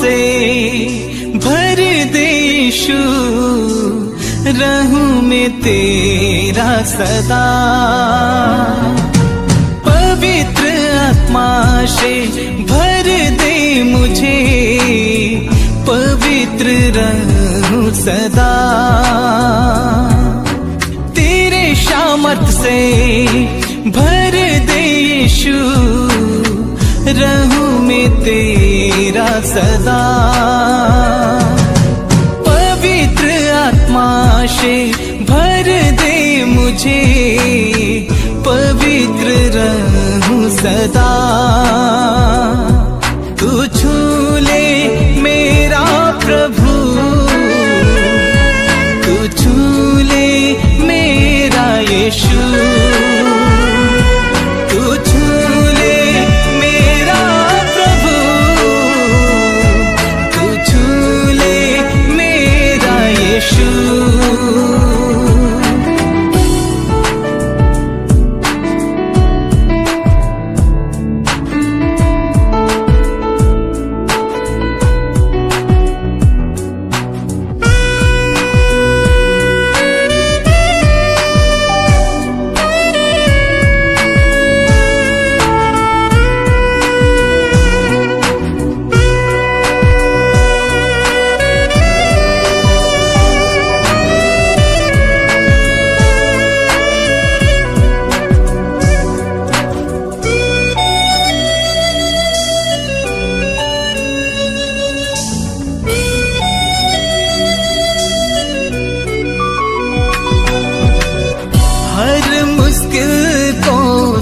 से भर दे यीशु, रहूं मैं तेरा सदा। पवित्र आत्मा से भर दे मुझे, पवित्र रहूं सदा। तेरे सामर्थ से भर दे यीशु, रहूं मैं तेरा सदा। पवित्र आत्मा से भर दे मुझे, पवित्र रहूं सदा। तू छू ले मेरा प्रभु, तू छू ले मेरा यीशु।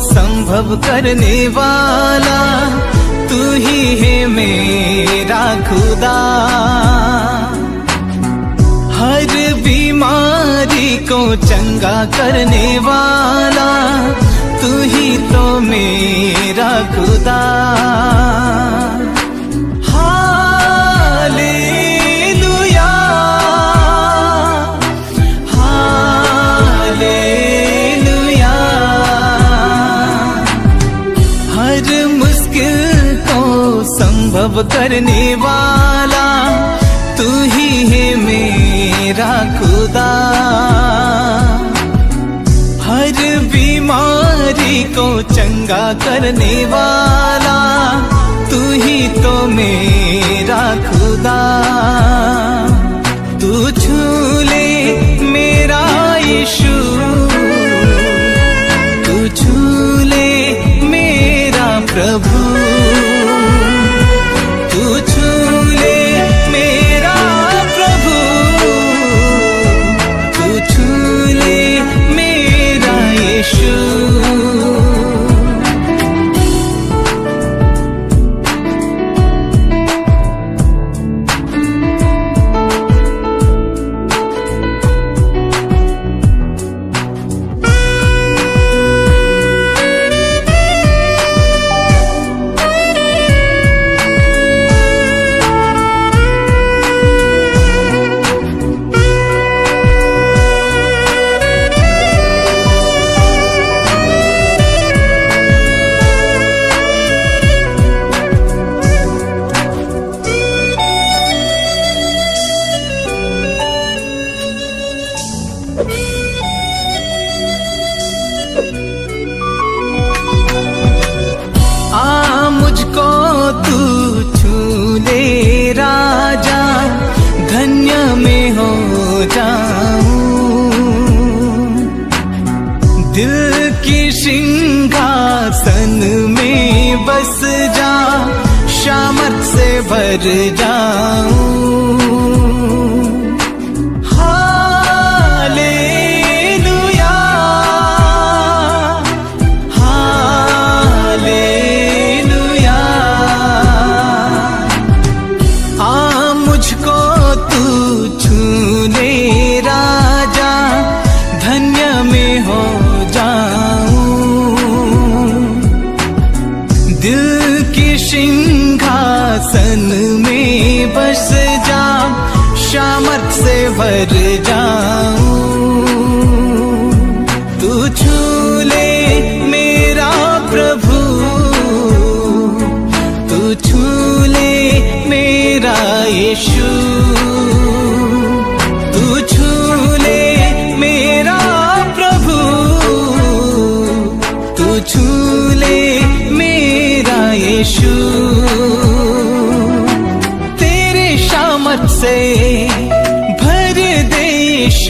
संभव करने वाला तू ही है मेरा खुदा। हर बीमारी को चंगा करने वाला तू ही तो मेरा खुदा। संभव करने वाला तू ही है मेरा खुदा। हर बीमारी को चंगा करने वाला तू ही तो मेरा खुदा। तू छू ले मेरा यीशु, तू छू ले मेरा प्रभु। दिल की सिंहासन में बस जा, शामत से भर जाऊं। Hallelujah, hallelujah. आ मुझको तू छूने राजा, धन्य में हो सिंहासन में बस जा,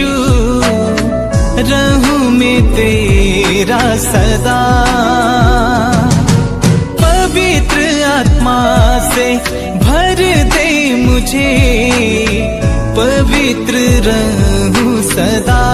यीशु रहूं मैं तेरा सदा, पवित्र आत्मा से भर दे मुझे, पवित्र रहूं सदा।